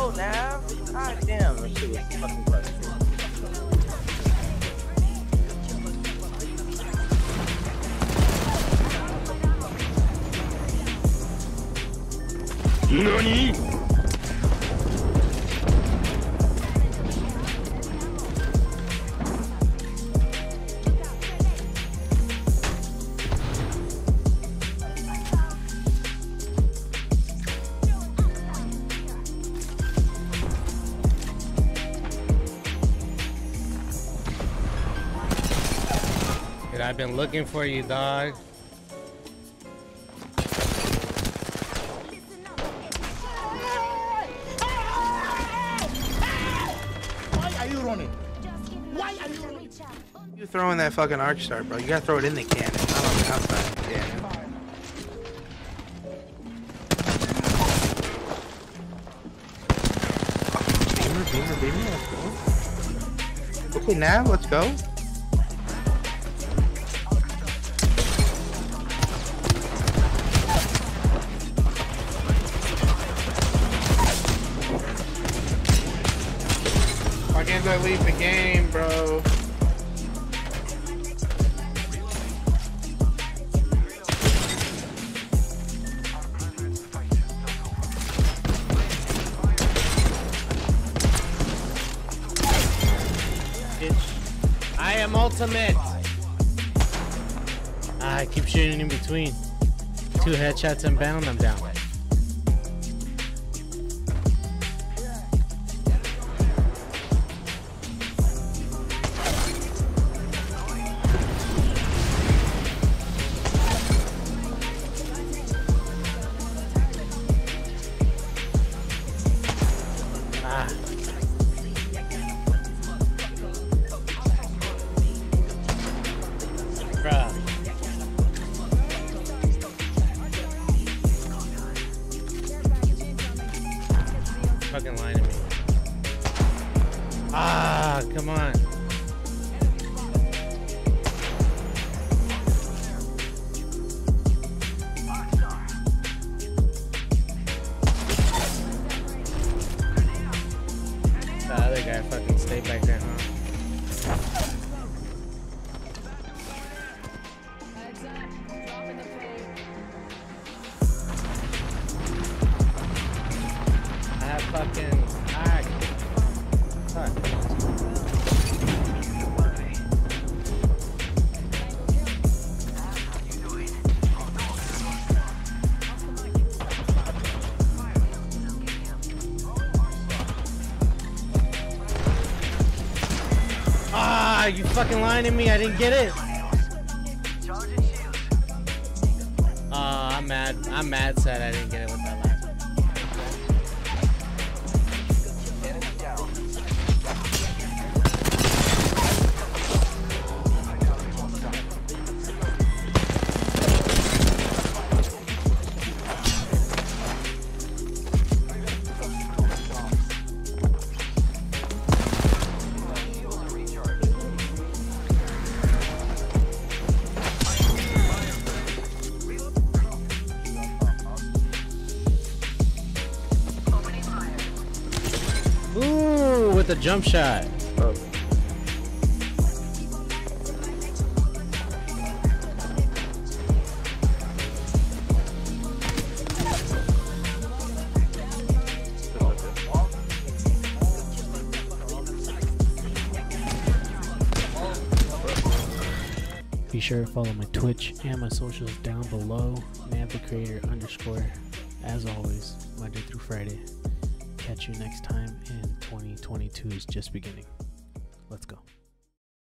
go, Nav. God damn, that shit was fucking crazy. NANI?! Dude, I've been looking for you, dog. You're throwing that fucking arc star, bro. You gotta throw it in the cannon, not on the outside of the cannon. Beamer, let's go. Okay, Nav, let's go. Why can't I leave the game, bro? I am ultimate. I keep shooting in between. Two headshots and bound them down. Fucking lying to me. Ah, come on. The other guy fucking stayed back there, huh? Fucking hack. Fuck. Ah, you fucking lying to me. I didn't get it. Ah, I'm mad sad I didn't get it with that last. Ooh, with a jump shot. Oh. Be sure to follow my Twitch and my socials down below. Nav the Creator _ as always, Monday through Friday. Catch you next time, and 2022 is just beginning. Let's go.